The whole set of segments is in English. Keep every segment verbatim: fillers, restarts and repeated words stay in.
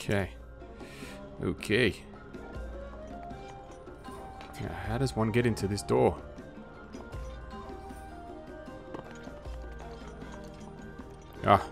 Okay. Okay. Now, how does one get into this door? Ah.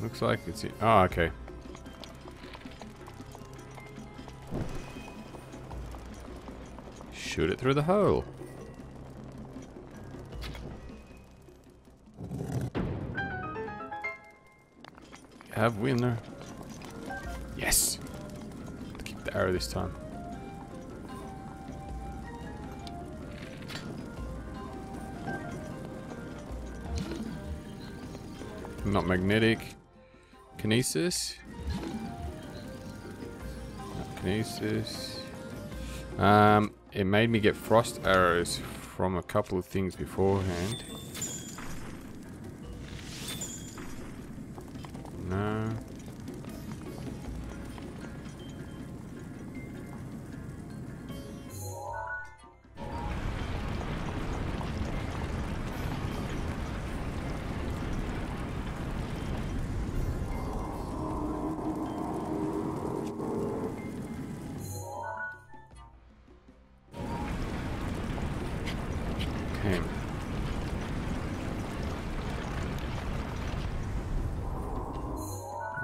Looks like it's it. Oh, okay. Shoot it through the hole. Have winner. Yes. Let's keep the arrow this time. Not magnetic. Kinesis. Not kinesis. Um, it made me get frost arrows from a couple of things beforehand. No.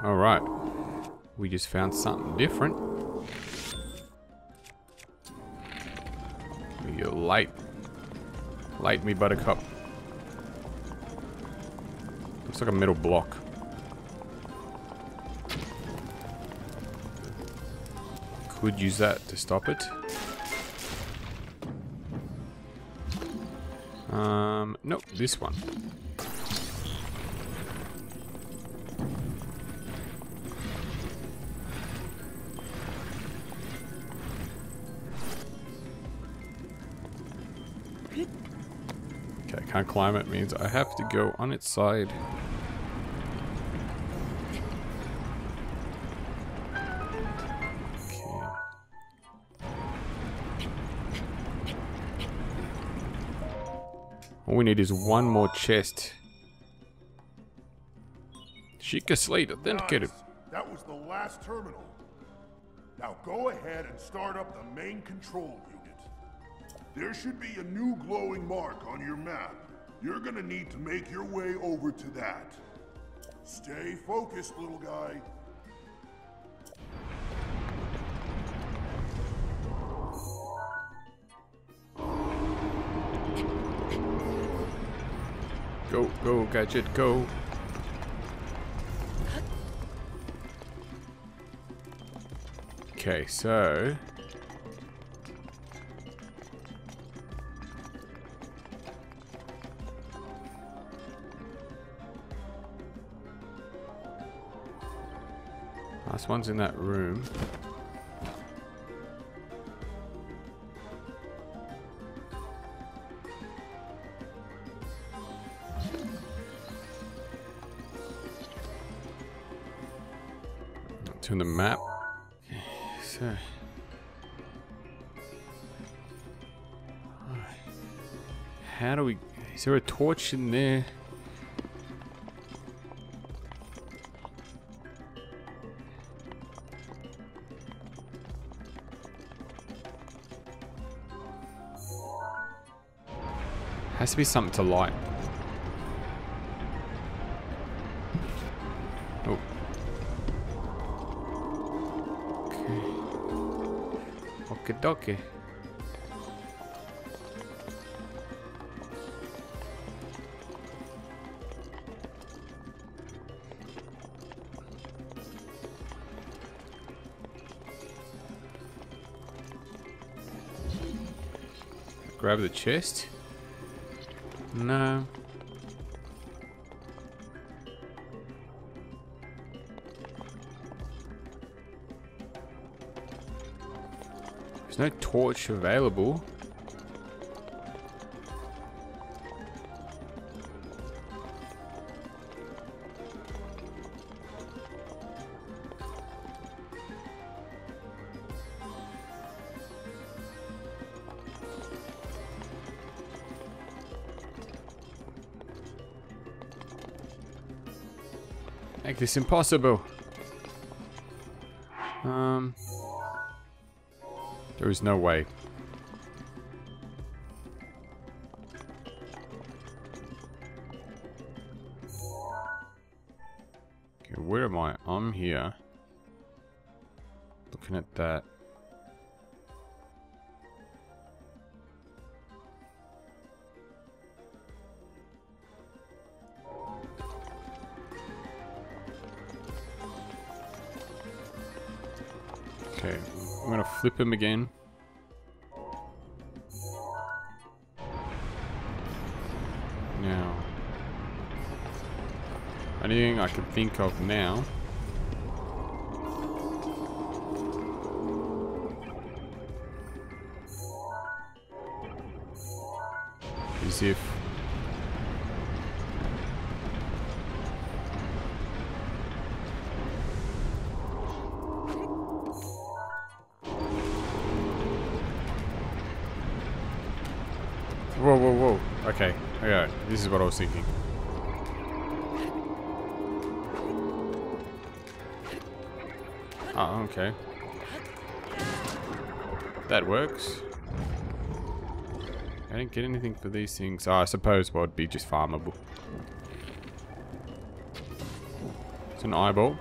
Alright, we just found something different. You're late. Late me, buttercup. Looks like a metal block. Could use that to stop it. Um, nope, this one. Can't climb it means I have to go on its side. Okay. All we need is one more chest. Sheikah slate authenticated. That was the last terminal. Now go ahead and start up the main control unit. There should be a new glowing mark on your map. You're gonna need to make your way over to that. Stay focused, little guy. Go, go, gadget, go. Okay, so... Last one's in that room. Turn the map. So. How do we... Is there a torch in there? Has to be something to light. Oh. Okay. Okie dokie. Grab the chest. No. There's no torch available. Make this impossible. Um, there is no way. Okay, where am I? I'm here. Looking at that. Okay, I'm gonna flip him again. Now, anything I can think of now. Is if Whoa, whoa, whoa. Okay, okay. This is what I was thinking. Ah, okay. That works. I didn't get anything for these things. Ah, I suppose what would be just farmable. It's an eyeball.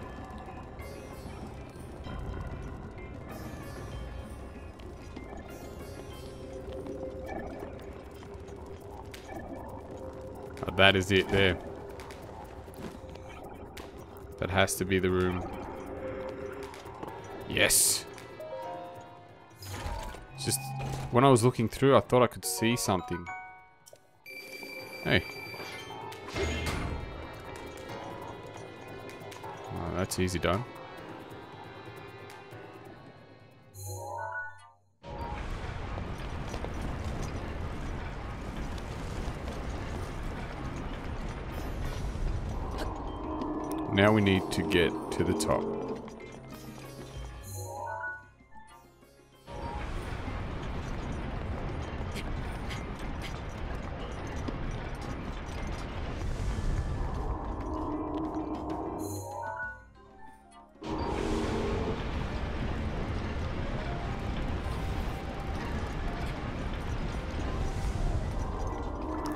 That is it there. That has to be the room. Yes. Just when I was looking through, I thought I could see something. Hey. Oh, that's easy done. Now we need to get to the top.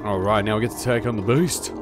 All right, now we get to take on the beast.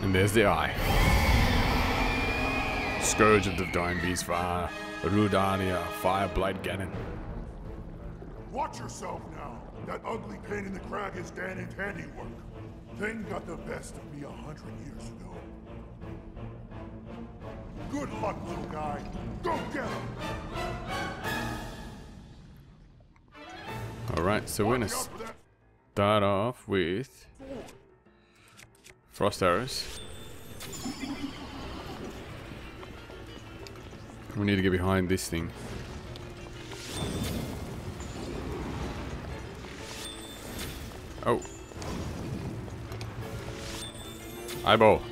And there's the eye. Scourge of the Dying Beast Fire, Rudania, Fire Blight Ganon. Watch yourself now. That ugly pain in the crag is Ganon's handiwork. Thing got the best of me a hundred years ago. Good luck, little guy. Go get him! Alright, so we're gonna start off with frost arrows. We need to get behind this thing. Oh. Eyeball.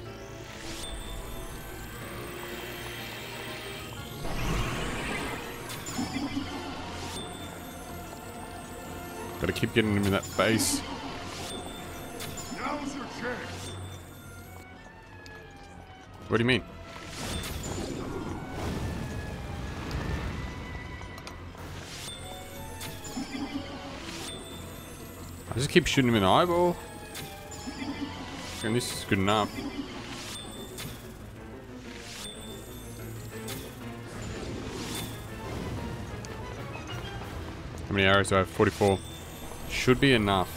Gotta keep getting him in that face. Now's your chance. What do you mean? I just keep shooting him in the eyeball. at least it's good enough. How many arrows do I have? forty-four. Should be enough.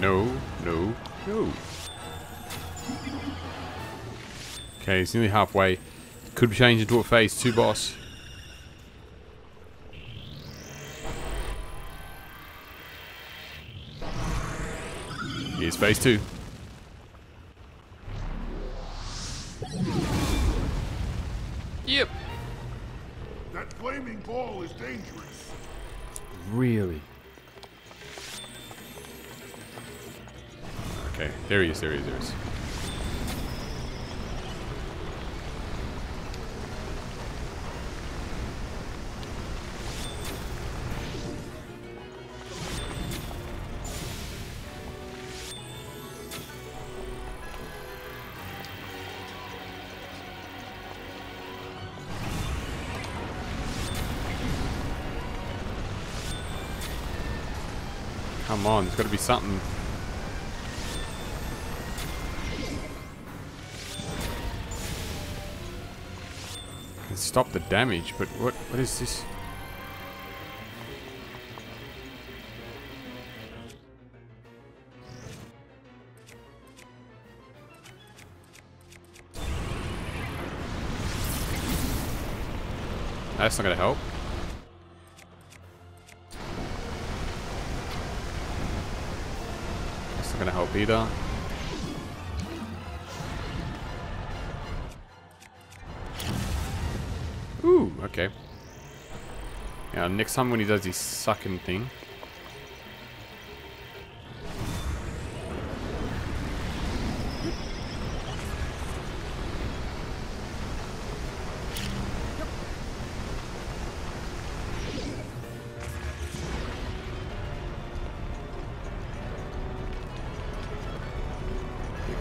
No, no, no. Okay, it's nearly halfway. Could change into a phase two boss. Here's phase two. Yep. That flaming ball is dangerous. Really? Okay, there he is, there he is, there he is. Come on, there's got to be something. I can stop the damage, but what? What is this? That's not going to help. Gonna help either. Ooh, okay. Now next time when he does his sucking thing.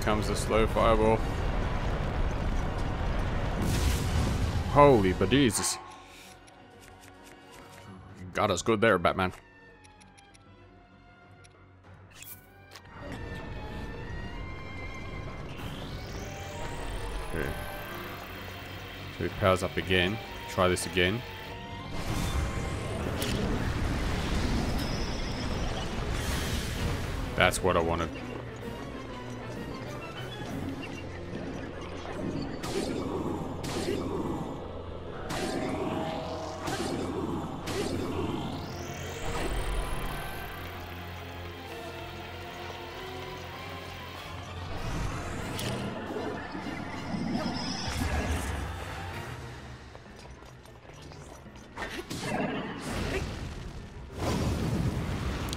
Comes a slow fireball. Holy but Jesus. Got us good there, Batman. Okay. So it powers up again. Try this again. That's what I wanted.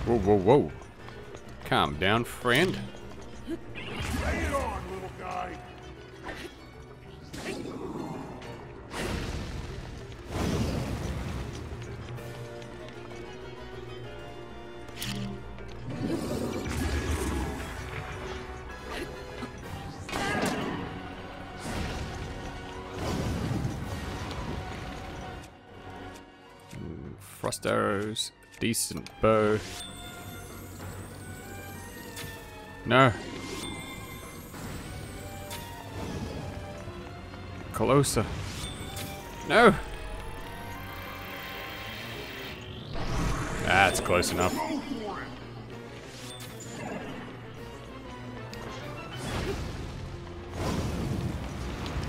Whoa, whoa, whoa. Calm down, friend. Lay it on, little guy. Ooh, frost arrows, decent bow. No. Closer. No. That's close enough.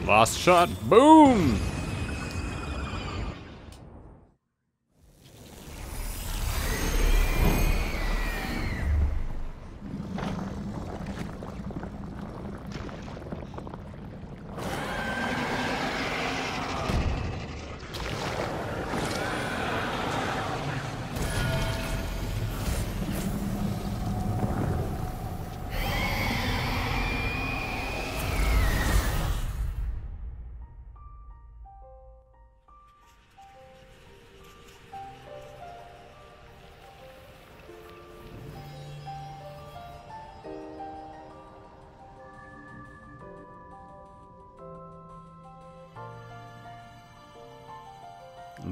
Last shot. Boom.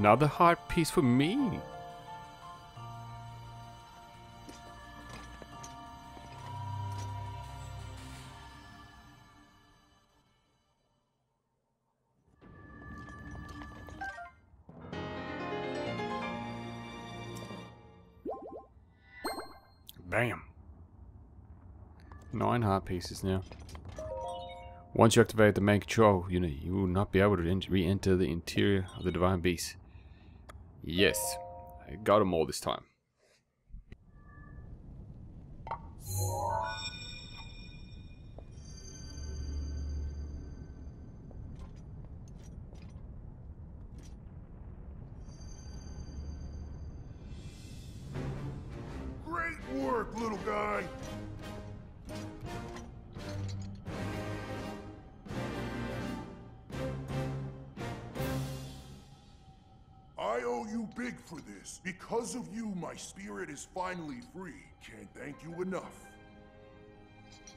Another heart piece for me. Bam. Nine heart pieces now. Once you activate the main control unit, you will not be able to re-enter the interior of the Divine Beast. Yes, I got them all this time. Great work, little guy! Big for this. Because of you, my spirit is finally free. Can't thank you enough.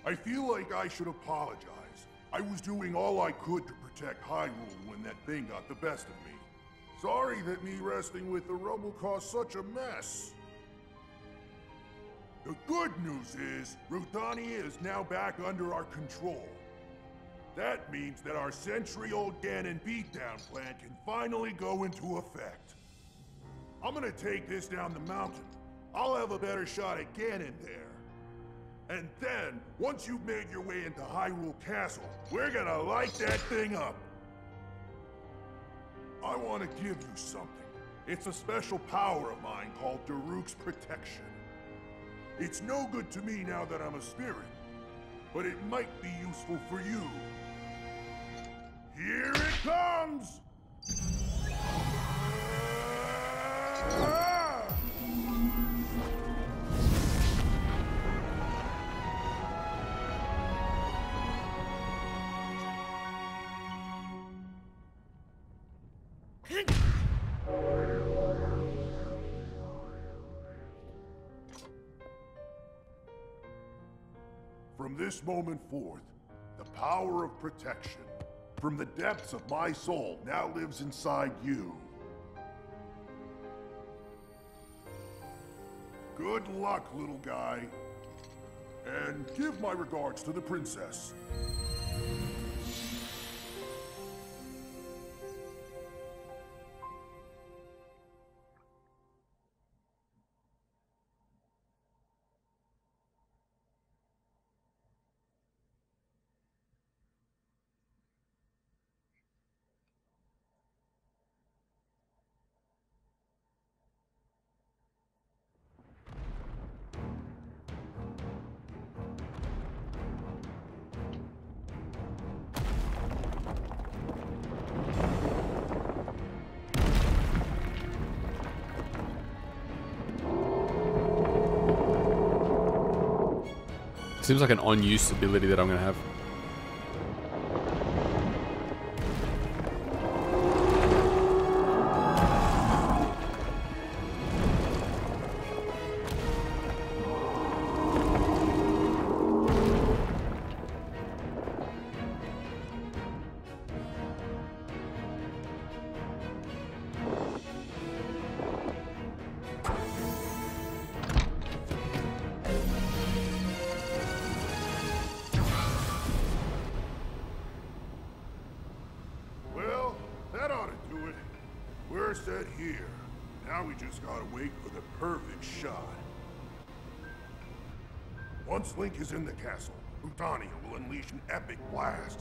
I feel like I should apologize. I was doing all I could to protect Hyrule when that thing got the best of me. Sorry that me resting with the rubble caused such a mess. The good news is, Rudania is now back under our control. That means that our century-old Ganon beatdown plan can finally go into effect. I'm gonna take this down the mountain. I'll have a better shot at Ganon there. And then, once you've made your way into Hyrule Castle, we're gonna light that thing up. I wanna give you something. It's a special power of mine called Daruk's Protection. It's no good to me now that I'm a spirit, but it might be useful for you. Here it comes! From this moment forth, the power of protection from the depths of my soul now lives inside you. Good luck, little guy. And give my regards to the princess. Seems like an unused ability that I'm gonna have. Set here. Now we just gotta wait for the perfect shot. Once Link is in the castle, Rudania will unleash an epic blast.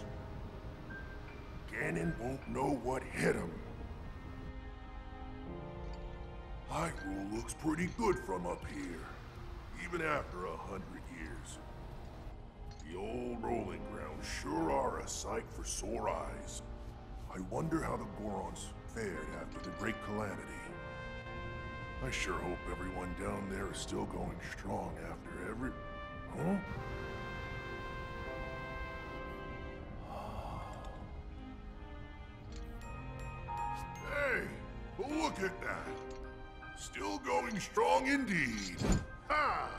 Ganon won't know what hit him. Hyrule looks pretty good from up here, even after a hundred years. The old rolling grounds sure are a sight for sore eyes. I wonder how the Gorons fared after the Great Calamity. I sure hope everyone down there is still going strong after every... Huh? Hey! But look at that! Still going strong indeed! Ha!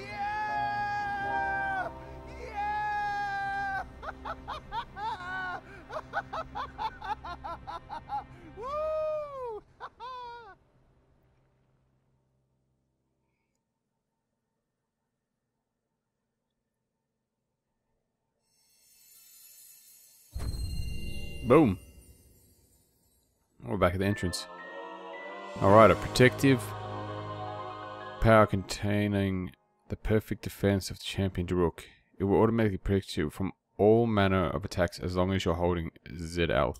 Yeah! Yeah! Woo! Boom. We're back at the entrance. Alright, a protective power containing the perfect defense of the champion Daruk. It will automatically protect you from all manner of attacks as long as you're holding Z L.